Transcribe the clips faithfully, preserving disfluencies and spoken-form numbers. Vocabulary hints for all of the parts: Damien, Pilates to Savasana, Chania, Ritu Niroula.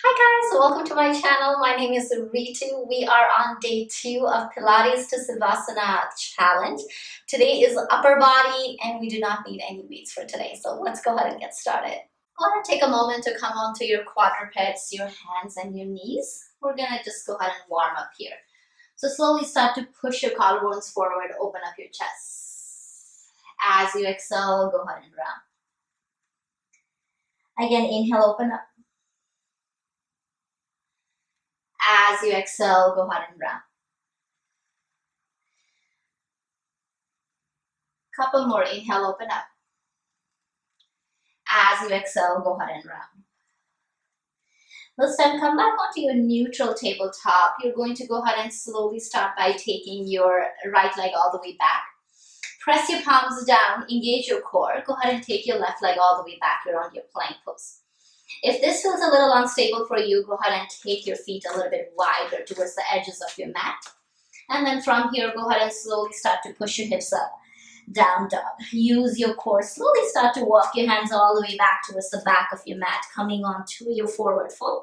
Hi guys, welcome to my channel. My name is Ritu. We are on day two of Pilates to Savasana challenge. Today is upper body and we do not need any weights for today. So let's go ahead and get started. Go ahead and take a moment to come onto your quadrupeds, your hands and your knees. We're gonna just go ahead and warm up here. So slowly start to push your collarbones forward, open up your chest. As you exhale, go ahead and round. Again, inhale, open up. As you exhale, go ahead and round. Couple more, inhale, open up. As you exhale, go ahead and round. This time, come back onto your neutral tabletop. You're going to go ahead and slowly start by taking your right leg all the way back. Press your palms down, engage your core. Go ahead and take your left leg all the way back. You're on your plank pose. If this feels a little unstable for you, go ahead and take your feet a little bit wider towards the edges of your mat. And then from here, go ahead and slowly start to push your hips up, down dog. Use your core. Slowly start to walk your hands all the way back towards the back of your mat, coming onto your forward fold.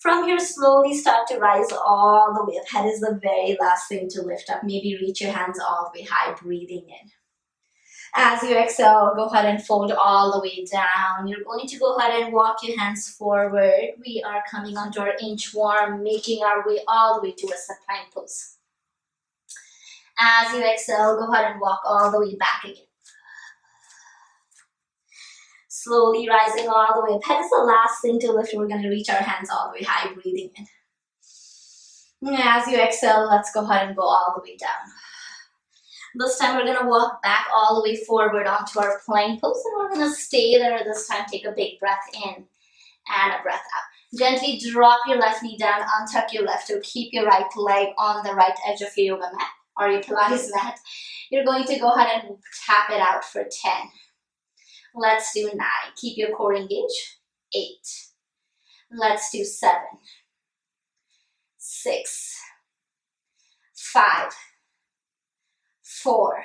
From here, slowly start to rise all the way up. Head is the very last thing to lift up. Maybe reach your hands all the way high, breathing in. As you exhale, go ahead and fold all the way down. You're going to go ahead and walk your hands forward. We are coming onto our inchworm, making our way all the way towards the plank pose. As you exhale, go ahead and walk all the way back again. Slowly rising all the way up. Head is the last thing to lift. We're going to reach our hands all the way high, breathing in. As you exhale, let's go ahead and go all the way down. This time we're going to walk back all the way forward onto our plank pose and we're going to stay there. This time take a big breath in and a breath out. Gently drop your left knee down, untuck your left toe, keep your right leg on the right edge of your yoga mat or your Pilates mat. You're going to go ahead and tap it out for ten. Let's do nine. Keep your core engaged. eight. Let's do seven. six. five. Four,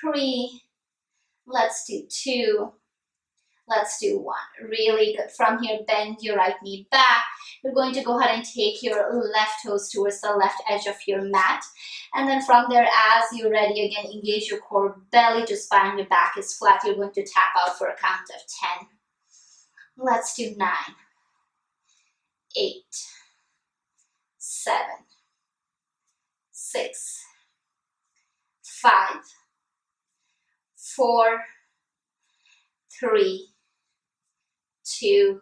three, let's do two, let's do one. Really good. From here, bend your right knee back. You're going to go ahead and take your left toes towards the left edge of your mat. And then from there, as you're ready, again, engage your core, belly to spine, your back is flat. You're going to tap out for a count of ten. Let's do nine, eight, seven, six, five, four, three, two,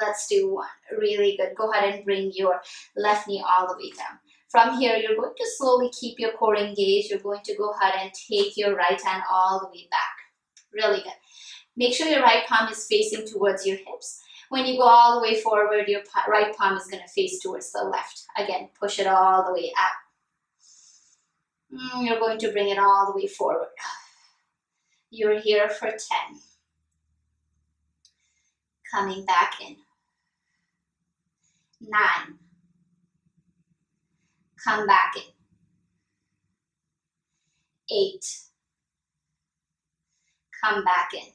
let's do one. Really good. Go ahead and bring your left knee all the way down. From here, you're going to slowly keep your core engaged. You're going to go ahead and take your right hand all the way back. Really good. Make sure your right palm is facing towards your hips. When you go all the way forward, your right palm is going to face towards the left. Again, push it all the way up. You're going to bring it all the way forward. You're here for ten. Coming back in. nine. Come back in. eight. Come back in.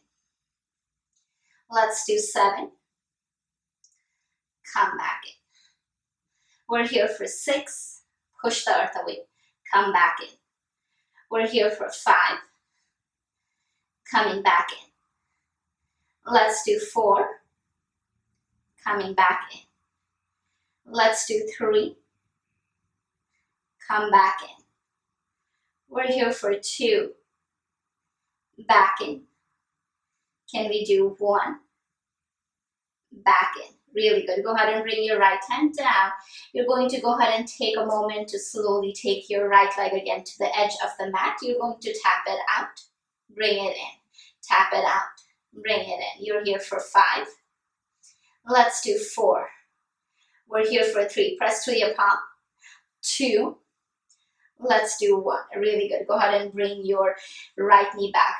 Let's do seven. Come back in. We're here for six. Push the earth away. Come back in. We're here for five. Coming back in. Let's do four. Coming back in. Let's do three. Come back in. We're here for two. Back in. Can we do one? Back in. Really good. Go ahead and bring your right hand down. You're going to go ahead and take a moment to slowly take your right leg again to the edge of the mat. You're going to tap it out, bring it in. Tap it out, bring it in. You're here for five. Let's do four. We're here for three. Press to your palm. Two. Let's do one. Really good. Go ahead and bring your right knee back.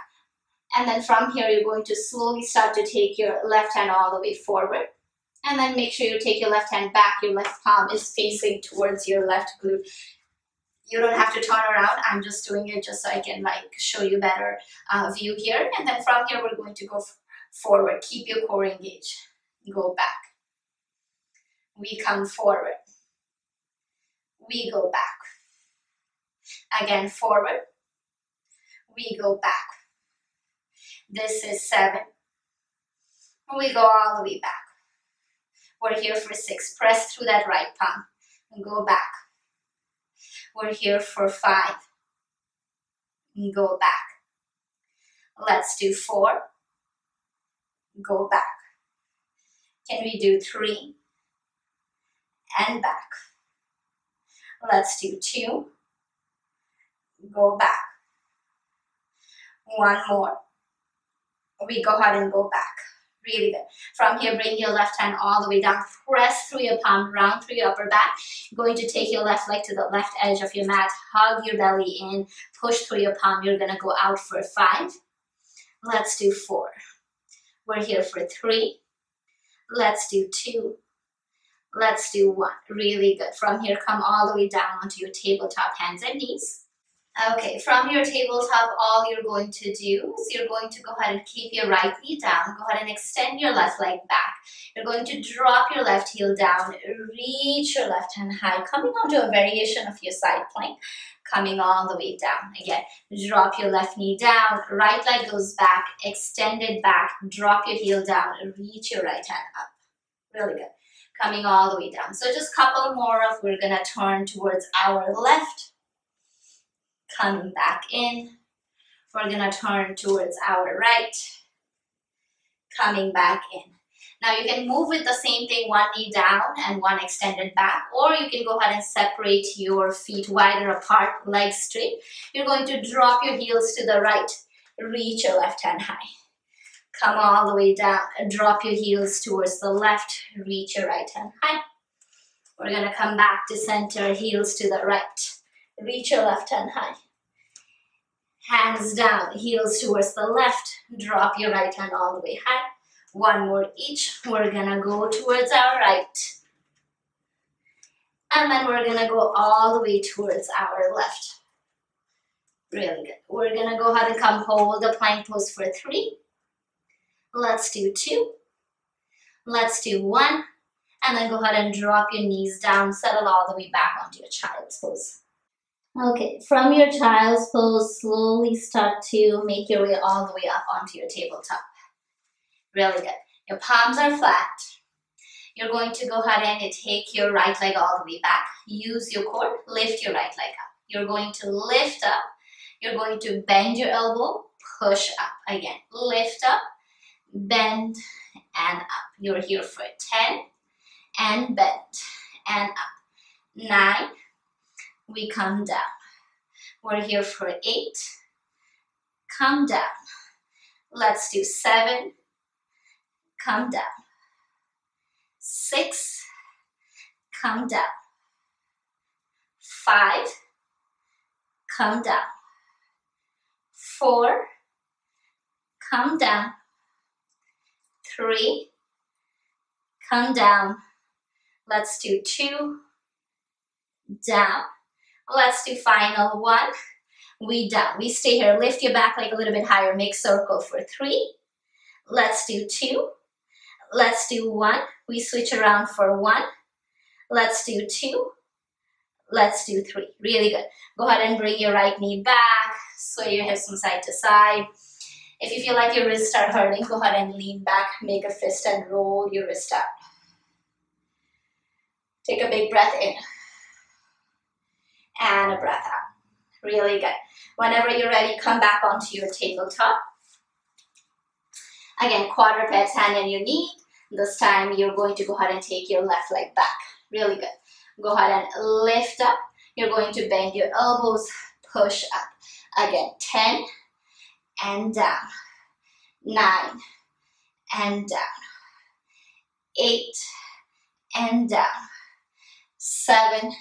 And then from here, you're going to slowly start to take your left hand all the way forward. And then make sure you take your left hand back. Your left palm is facing towards your left glute. You don't have to turn around. I'm just doing it just so I can like show you better uh, view here. And then from here, we're going to go forward, keep your core engaged, go back, we come forward, we go back, again forward, we go back. This is seven, we go all the way back. We're here for six, press through that right palm and go back. We're here for five, and go back. Let's do four, go back. Can we do three and back? Let's do two, go back. One more, we go ahead and go back. Really good. From here, bring your left hand all the way down, press through your palm, round through your upper back. Going to take your left leg to the left edge of your mat, hug your belly in, push through your palm. You're gonna go out for five. Let's do four. We're here for three. Let's do two. Let's do one. Really good. From here, come all the way down onto your tabletop, hands and knees. Okay, from your tabletop, all you're going to do is you're going to go ahead and keep your right knee down. Go ahead and extend your left leg back. You're going to drop your left heel down, reach your left hand high, coming onto a variation of your side plank, coming all the way down. Again, drop your left knee down, right leg goes back, extend it back, drop your heel down, reach your right hand up. Really good. Coming all the way down. So just a couple more of, we're going to turn towards our left. Coming back in, we're gonna turn towards our right, coming back in. Now you can move with the same thing, one knee down and one extended back, or you can go ahead and separate your feet wider apart, legs straight. You're going to drop your heels to the right, reach your left hand high. Come all the way down, drop your heels towards the left, reach your right hand high. We're gonna come back to center, heels to the right. Reach your left hand high. Hands down, heels towards the left. Drop your right hand all the way high. One more each. We're gonna go towards our right. And then we're gonna go all the way towards our left. Really good. We're gonna go ahead and come hold the plank pose for three. Let's do two. Let's do one. And then go ahead and drop your knees down. Settle all the way back onto your child's pose. Okay, from your child's pose, slowly start to make your way all the way up onto your tabletop. Really good. Your palms are flat. You're going to go ahead and take your right leg all the way back. Use your core, lift your right leg up. You're going to lift up. You're going to bend your elbow, push up. Again, lift up, bend, and up. You're here for ten, and bend, and up. Nine. We come down. We're here for eight. Come down. Let's do seven. Come down. Six. Come down. Five. Come down. Four. Come down. Three. Come down. Let's do two. Down. Let's do final one. We down. We stay here. Lift your back leg a little bit higher. Make circle for three. Let's do two. Let's do one. We switch around for one. Let's do two. Let's do three. Really good. Go ahead and bring your right knee back. Sway your hips from side to side. If you feel like your wrists are hurting, go ahead and lean back. Make a fist and roll your wrist out. Take a big breath in. And a breath out. Really good. Whenever you're ready, come back onto your tabletop. Again, quadrupeds, hand on your knee. This time you're going to go ahead and take your left leg back. Really good. Go ahead and lift up. You're going to bend your elbows, push up. Again, ten and down. Nine and down. Eight and down. Seven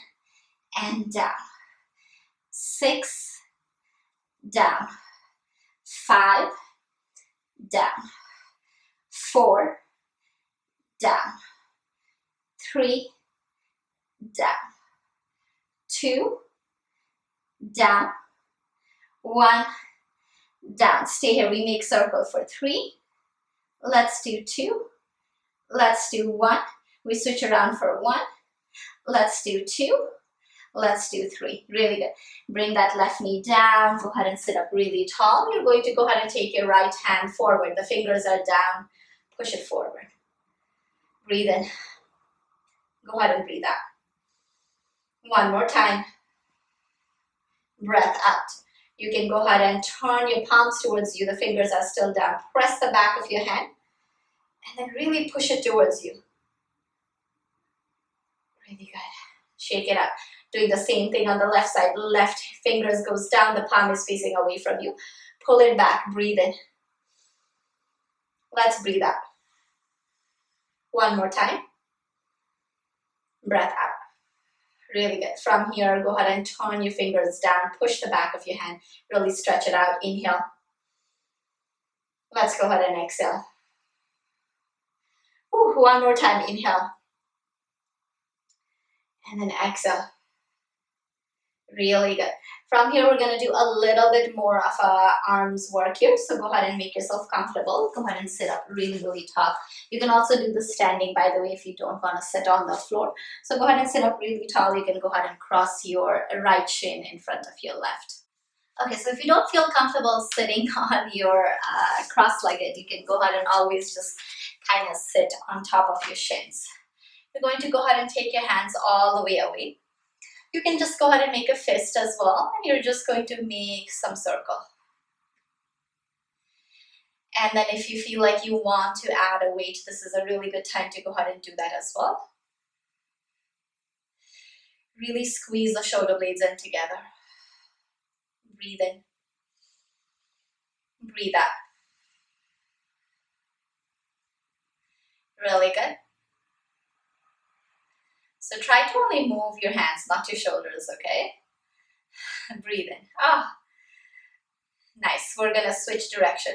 and down. Six, down. Five, down. Four, down. Three, down. Two, down. One, down. Stay here. We make circle for three. Let's do two. Let's do one. We switch around for one. Let's do two. Let's do three. Really good. Bring that left knee down. Go ahead and sit up really tall. You're going to go ahead and take your right hand forward. The fingers are down. Push it forward. Breathe in. Go ahead and breathe out. One more time. Breath out. You can go ahead and turn your palms towards you. The fingers are still down. Press the back of your hand and then really push it towards you. Really good. Shake it up. Doing the same thing on the left side. Left fingers goes down. The palm is facing away from you. Pull it back. Breathe in. Let's breathe out. One more time. Breath out. Really good. From here, go ahead and turn your fingers down. Push the back of your hand. Really stretch it out. Inhale. Let's go ahead and exhale. Ooh, one more time. Inhale. And then exhale. Really good. From here, we're going to do a little bit more of a arms work here. So go ahead and make yourself comfortable. Go ahead and sit up really, really tall. You can also do the standing, by the way, if you don't want to sit on the floor. So go ahead and sit up really tall. You can go ahead and cross your right shin in front of your left. Okay, so if you don't feel comfortable sitting on your uh, cross-legged, you can go ahead and always just kind of sit on top of your shins. You're going to go ahead and take your hands all the way away. You can just go ahead and make a fist as well, and you're just going to make some circle. And then if you feel like you want to add a weight, this is a really good time to go ahead and do that as well. Really squeeze the shoulder blades in together. Breathe in. Breathe out. Really good. So try to only move your hands, not your shoulders, okay? Breathe in. Ah, nice. We're going to switch direction.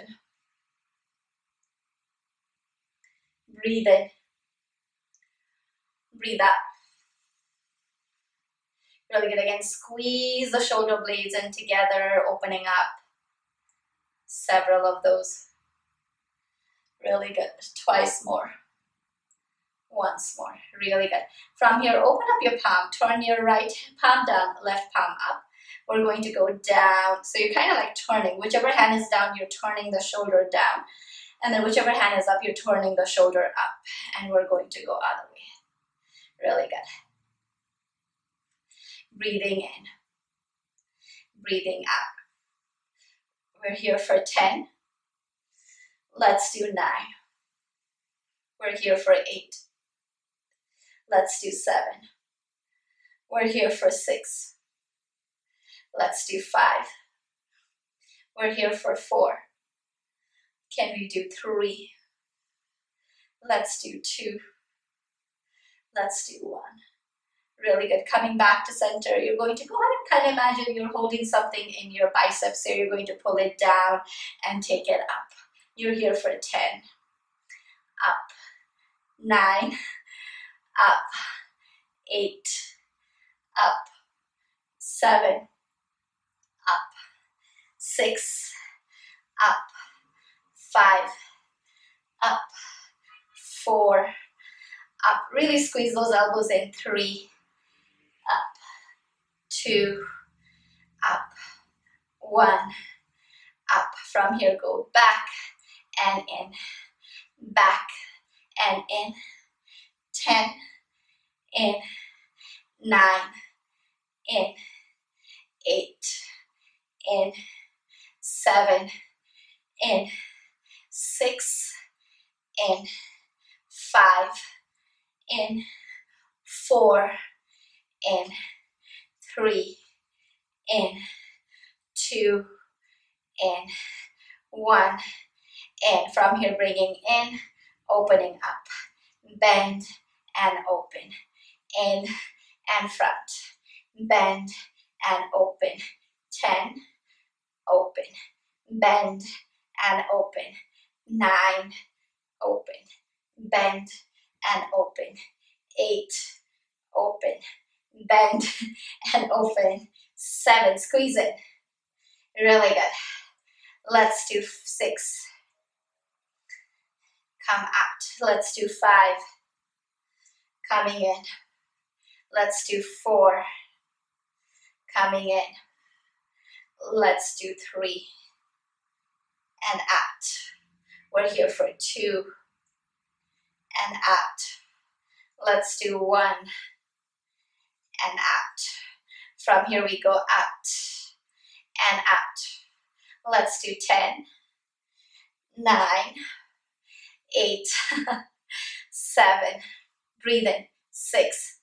Breathe in. Breathe out. Really good. Again, squeeze the shoulder blades in together, opening up several of those. Really good. Twice more. Once more. Really good. From here, open up your palm. Turn your right palm down, left palm up. We're going to go down. So you're kind of like turning. Whichever hand is down, you're turning the shoulder down. And then whichever hand is up, you're turning the shoulder up. And we're going to go other way. Really good. Breathing in. Breathing out. We're here for ten. Let's do nine. We're here for eight. Let's do seven. We're here for six. Let's do five. We're here for four. Can we do three? Let's do two. Let's do one. Really good. Coming back to center, you're going to go ahead and kind of imagine you're holding something in your biceps. So you're going to pull it down and take it up. You're here for ten. Up. nine. Up. eight. Up. seven. Up. six. Up. five. Up. four. Up. Really squeeze those elbows in. three. Up. two. Up. one. Up. From here, go back and in. Back and in. ten. In. nine. In. eight. In. seven. In. six. In. five. In. four. In. three. In. two. In. one. And from here, bringing in, opening up, bend and open, in and front, bend and open, ten, open, bend and open, nine, open, bend and open, eight, open, bend and open, seven, squeeze it. Really good. Let's do six. come out. Let's do five. Coming in. Let's do four. Coming in. Let's do three. And out. We're here for two. And out. Let's do one. And out. From here we go out. And out. Let's do ten. Nine. Eight. Seven. Breathe in. Six.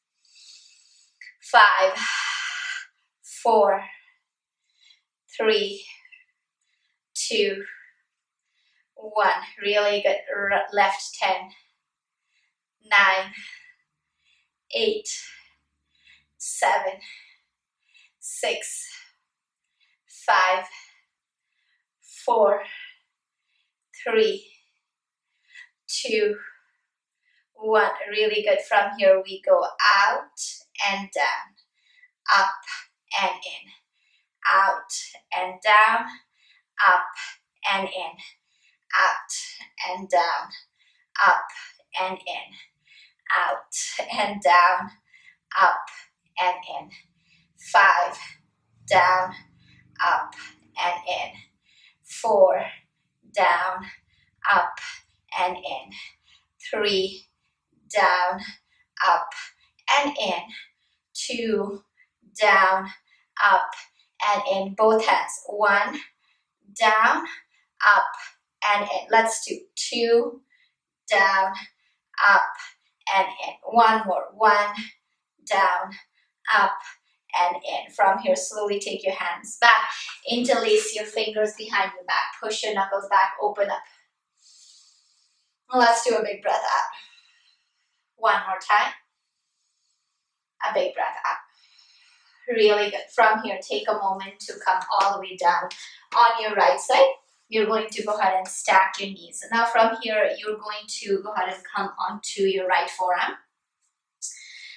Five. Four. Three. Two. One. Really good. R- left ten. Nine. Eight. Seven. Six. Five. Four. Three. Two. One. Really good. From here we go out and down, up and in, out and down, up and in, out and down, up and in, out and down, up and in. Five, down, up and in. Four, down, up and in. Three, down, up and in. Two, down, up and in. Both hands. One, down, up and in. Let's do two, down, up and in. One more. One, down, up and in. From here, slowly take your hands back. Interlace your fingers behind your back. Push your knuckles back. Open up. Let's do a big breath out. One more time. A big breath out. Really good. From here, take a moment to come all the way down on your right side. You're going to go ahead and stack your knees. Now from here, you're going to go ahead and come onto your right forearm.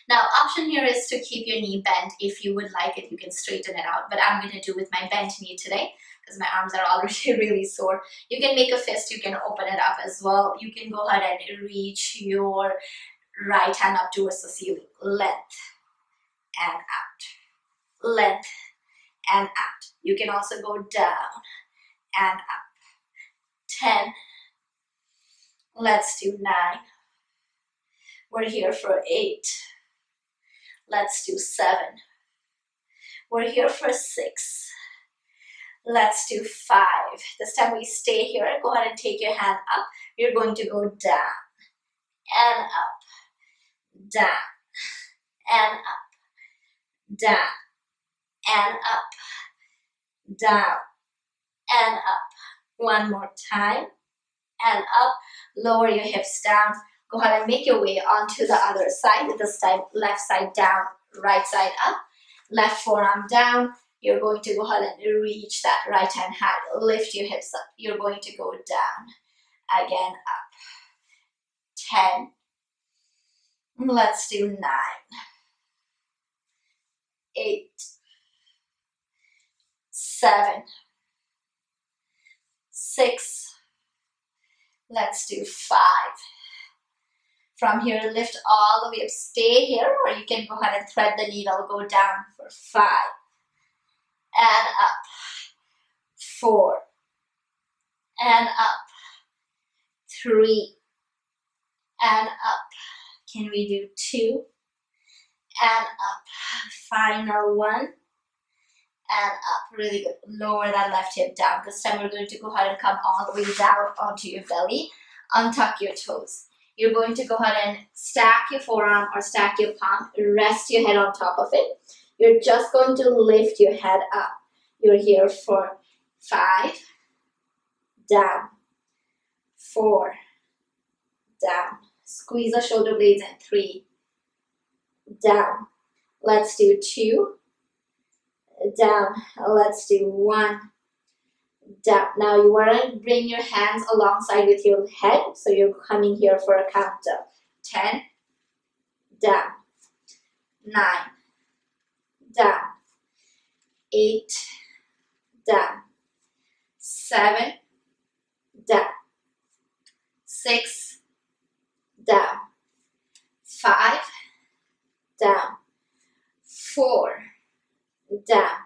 Now option here is to keep your knee bent. If you would like it, you can straighten it out, but I'm going to do with my bent knee today because my arms are already really sore. You can make a fist, you can open it up as well. You can go ahead and reach your right hand up towards the ceiling. Length and out. Length and out. You can also go down and up. ten. Let's do nine. We're here for eight. Let's do seven. We're here for six. Let's do five. This time we stay here. Go ahead and take your hand up. You're going to go down and up, down and up, down and up, down and up. One more time and up. Lower your hips down. Go ahead and make your way onto the other side. This time, left side down, right side up, left forearm down. You're going to go ahead and reach that right hand high. Lift your hips up. You're going to go down. Again, up. ten. Let's do nine. eight. seven. six. Let's do five. From here, lift all the way up. Stay here, or you can go ahead and thread the needle. Go down for five. And up. Four. And up. Three. And up. Can we do two? And up. Final one. And up. Really good. Lower that left hip down. This time we're going to go ahead and come all the way down onto your belly. Untuck your toes. You're going to go ahead and stack your forearm or stack your palm. Rest your head on top of it. You're just going to lift your head up. You're here for five, down, four, down. Squeeze the shoulder blades and three, down. Let's do two, down. Let's do one. Down. Now you want to bring your hands alongside with your head, so you're coming here for a countdown. ten, down, nine, down, eight, down, seven, down, six, down, five, down, four, down,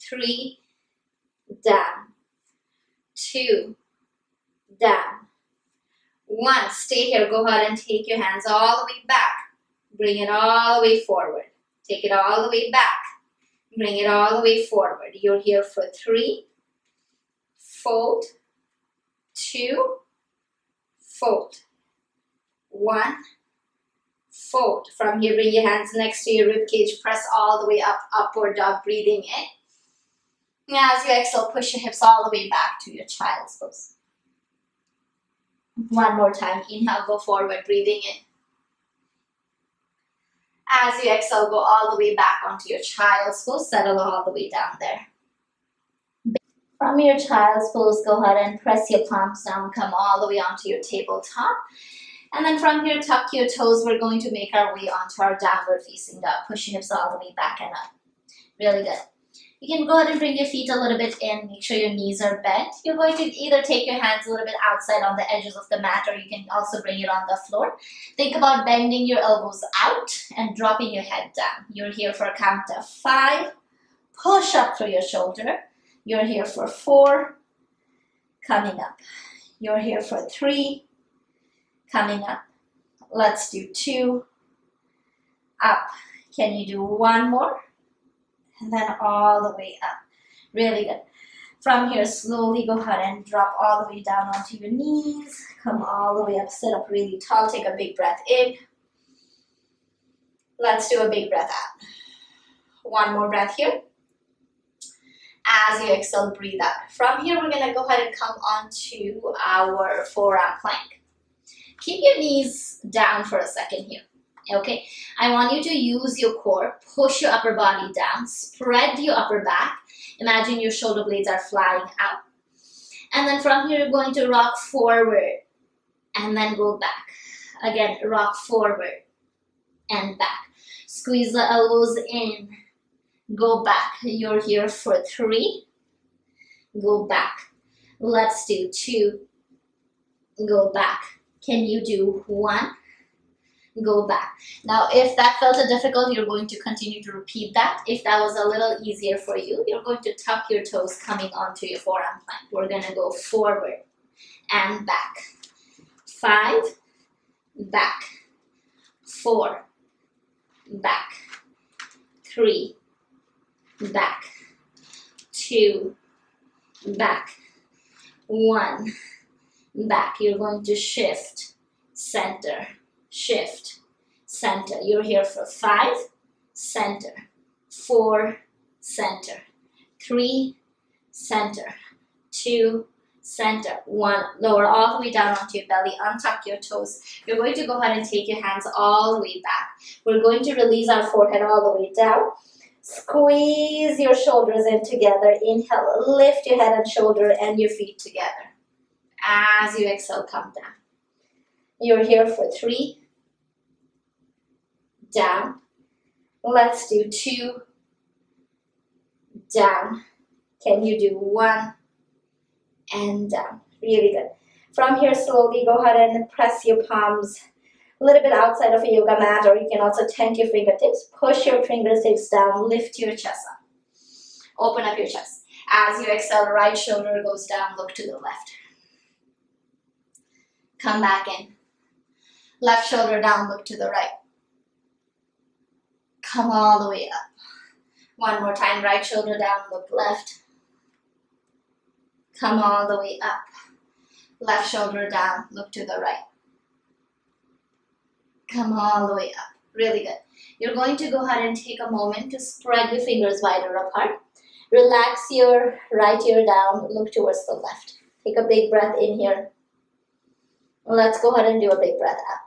three, down, two, down, one. Stay here. Go ahead and take your hands all the way back. Bring it all the way forward. Take it all the way back. Bring it all the way forward. You're here for three, fold, two, fold, one, fold. From here, bring your hands next to your ribcage. Press all the way up, upward dog, breathing in. Now, as you exhale, push your hips all the way back to your child's pose. One more time. Inhale, go forward, breathing in. As you exhale, go all the way back onto your child's pose. Settle all the way down there. From your child's pose, go ahead and press your palms down. Come all the way onto your tabletop. And then from here, tuck your toes. We're going to make our way onto our downward facing dog. Push your hips all the way back and up. Really good. You can go ahead and bring your feet a little bit in. Make sure your knees are bent. You're going to either take your hands a little bit outside on the edges of the mat, or you can also bring it on the floor. Think about bending your elbows out and dropping your head down. You're here for a count of five. Push up through your shoulder. You're here for four. Coming up. You're here for three. Coming up. Let's do two. Up. Can you do one more? And then all the way up. Really good. From here, slowly go ahead and drop all the way down onto your knees. Come all the way up. Sit up really tall. Take a big breath in. Let's do a big breath out. One more breath here. As you exhale, breathe out. From here, we're going to go ahead and come onto our forearm plank. Keep your knees down for a second here. Okay, I want you to use your core, push your upper body down, spread your upper back. Imagine your shoulder blades are flying out. And then from here, you're going to rock forward and then go back. Again, rock forward and back. Squeeze the elbows in, go back. You're here for three, go back. Let's do two, go back. Can you do one? Go back. Now, if that felt difficult, you're going to continue to repeat that. If that was a little easier for you, you're going to tuck your toes coming onto your forearm plank. We're going to go forward and back. Five, back. Four, back. Three, back. Two, back. One, back. You're going to shift, center. Shift, center. You're here for five, center, four, center, three, center, two, center, one. Lower all the way down onto your belly. Untuck your toes. You're going to go ahead and take your hands all the way back. We're going to release our forehead all the way down. Squeeze your shoulders in together. Inhale, lift your head and shoulder and your feet together. As you exhale, come down. You're here for three. Down. Let's do two. Down. Can you do one? And down. Really good. From here, slowly go ahead and press your palms a little bit outside of a yoga mat, or you can also tent your fingertips. Push your fingertips down. Lift your chest up. Open up your chest. As you exhale, right shoulder goes down. Look to the left. Come back in. Left shoulder down. Look to the right. Come all the way up. One more time. Right shoulder down, look left. Come all the way up. Left shoulder down, look to the right. Come all the way up. Really good. You're going to go ahead and take a moment to spread your fingers wider apart. Relax your right ear down, look towards the left. Take a big breath in here. Let's go ahead and do a big breath out.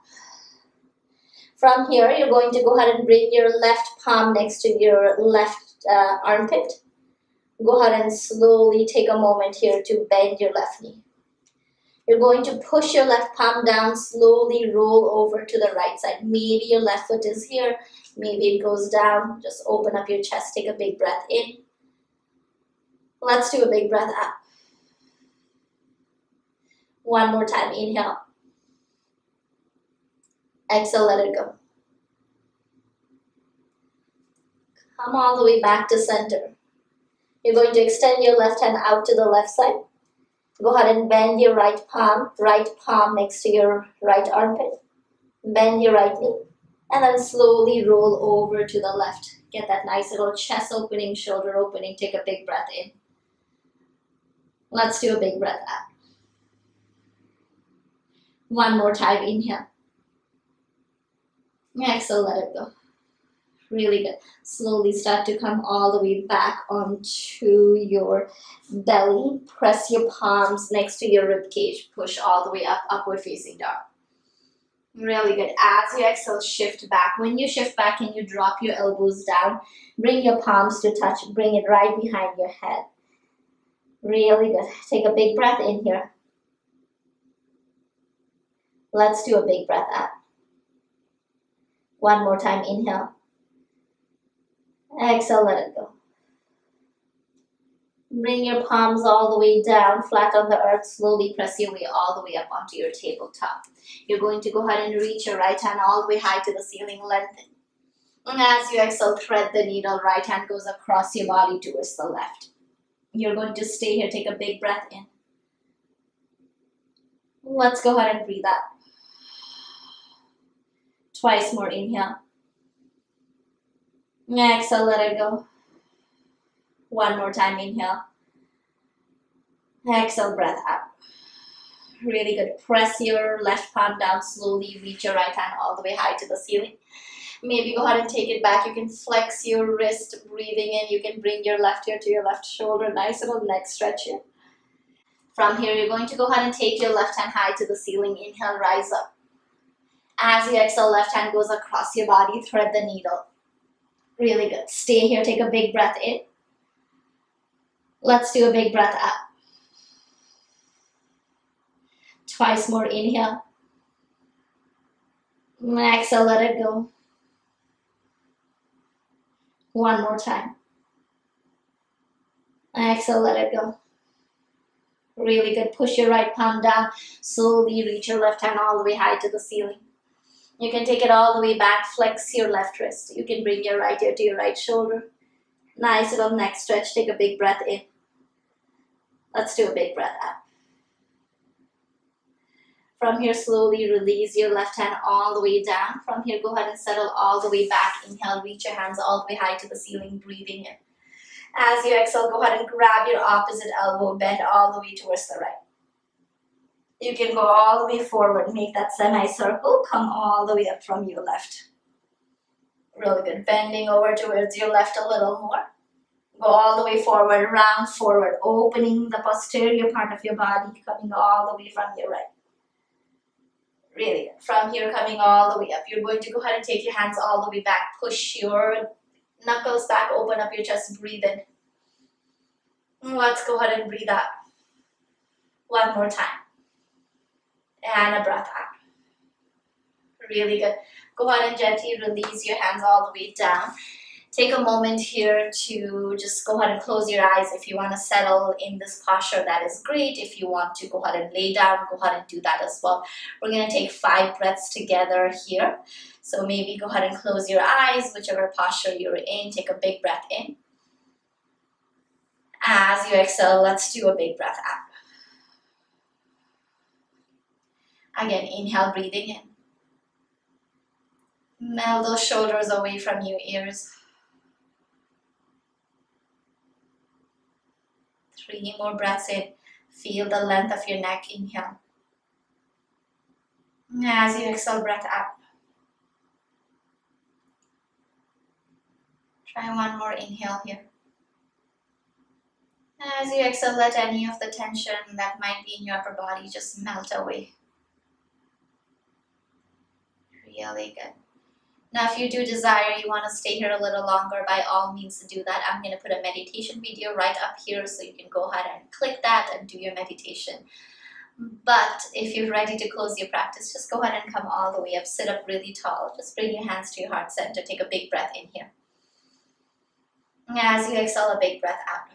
From here, you're going to go ahead and bring your left palm next to your left uh, armpit. Go ahead and slowly take a moment here to bend your left knee. You're going to push your left palm down, slowly roll over to the right side. Maybe your left foot is here. Maybe it goes down. Just open up your chest. Take a big breath in. Let's do a big breath out. One more time. Inhale. Exhale, let it go. Come all the way back to center. You're going to extend your left hand out to the left side. Go ahead and bend your right palm, right palm next to your right armpit. Bend your right knee. And then slowly roll over to the left. Get that nice little chest opening, shoulder opening. Take a big breath in. Let's do a big breath out. One more time, inhale. Exhale, let it go. Really good. Slowly start to come all the way back onto your belly. Press your palms next to your rib cage. Push all the way up, upward facing dog. Really good. As you exhale, shift back. When you shift back, can you drop your elbows down? Bring your palms to touch. Bring it right behind your head. Really good. Take a big breath in here. Let's do a big breath out. One more time, inhale. Exhale, let it go. Bring your palms all the way down, flat on the earth. Slowly press your way all the way up onto your tabletop. You're going to go ahead and reach your right hand all the way high to the ceiling, lengthen. And as you exhale, thread the needle. Right hand goes across your body towards the left. You're going to stay here. Take a big breath in. Let's go ahead and breathe out. Twice more, inhale. Exhale, let it go. One more time, inhale. Exhale, breath out. Really good. Press your left palm down slowly. Reach your right hand all the way high to the ceiling. Maybe go ahead and take it back. You can flex your wrist, breathing in. You can bring your left ear to your left shoulder. Nice little neck stretch here. From here, you're going to go ahead and take your left hand high to the ceiling. Inhale, rise up. As you exhale, left hand goes across your body. Thread the needle. Really good. Stay here. Take a big breath in. Let's do a big breath out. Twice more, inhale. Exhale, let it go. One more time. Exhale, let it go. Really good. Push your right palm down. Slowly reach your left hand all the way high to the ceiling. You can take it all the way back. Flex your left wrist. You can bring your right ear to your right shoulder. Nice little neck stretch. Take a big breath in. Let's do a big breath out. From here, slowly release your left hand all the way down. From here, go ahead and settle all the way back. Inhale, reach your hands all the way high to the ceiling, breathing in. As you exhale, go ahead and grab your opposite elbow, bend all the way towards the right. You can go all the way forward, make that semicircle, come all the way up from your left. Really good. Bending over towards your left a little more. Go all the way forward, round forward, opening the posterior part of your body, coming all the way from your right. Really good. From here, coming all the way up. You're going to go ahead and take your hands all the way back, push your knuckles back, open up your chest, breathe in. Let's go ahead and breathe out. One more time. And a breath out. Really good. Go ahead and gently release your hands all the way down. Take a moment here to just go ahead and close your eyes. If you want to settle in this posture, that is great. If you want to go ahead and lay down, go ahead and do that as well. We're going to take five breaths together here. So maybe go ahead and close your eyes, whichever posture you're in. Take a big breath in. As you exhale, let's do a big breath out. Again, inhale, breathing in. Melt those shoulders away from your ears. Three more breaths in. Feel the length of your neck. Inhale. As you exhale, breath out. Try one more inhale here. As you exhale, let any of the tension that might be in your upper body just melt away. Really good. Now, if you do desire, you want to stay here a little longer, by all means do that. I'm going to put a meditation video right up here, so you can go ahead and click that and do your meditation. But if you're ready to close your practice, just go ahead and come all the way up. Sit up really tall. Just bring your hands to your heart center. Take a big breath in here. As you exhale, a big breath out.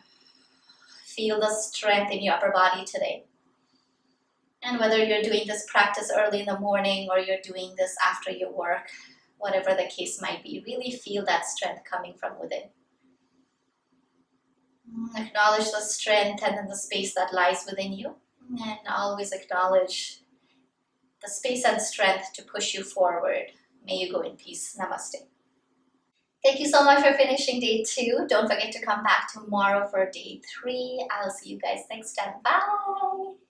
Feel the strength in your upper body today. And whether you're doing this practice early in the morning or you're doing this after your work, whatever the case might be, really feel that strength coming from within. Acknowledge the strength and then the space that lies within you, and always acknowledge the space and strength to push you forward. May you go in peace. Namaste. Thank you so much for finishing day two. Don't forget to come back tomorrow for day three. I'll see you guys next time. Bye.